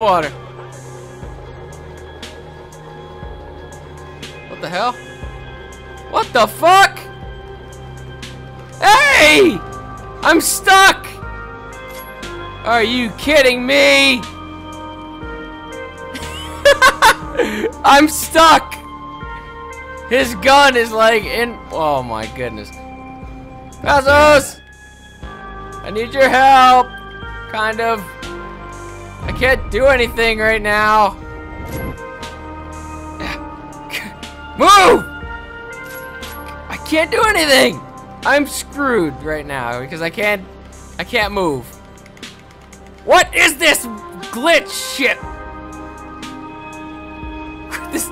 Water. What the hell? What the fuck? Hey! I'm stuck! Are you kidding me? I'm stuck! His gun is like in... Oh my goodness. Pazos! I need your help! Kind of. I can't do anything right now. Move! I can't do anything. I'm screwed right now because I can't move. What is this glitch shit? This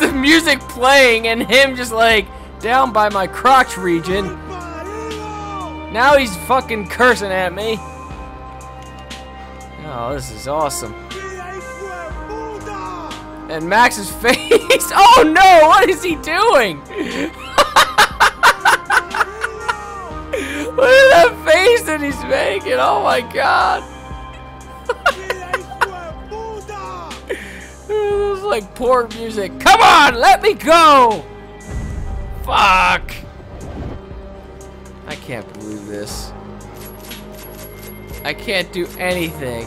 the music playing and him just like down by my crotch region. Now he's fucking cursing at me. Oh, this is awesome. And Max's face. Oh no, what is he doing? Look at that face that he's making. Oh my god. This is like poor music. Come on, let me go. Fuck. I can't believe this. I can't do anything.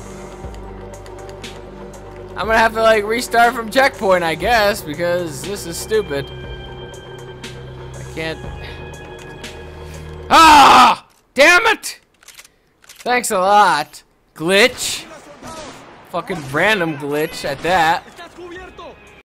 I'm gonna have to like restart from checkpoint, I guess, because this is stupid. I can't. Ah! Damn it! Thanks a lot, glitch. Fucking random glitch at that.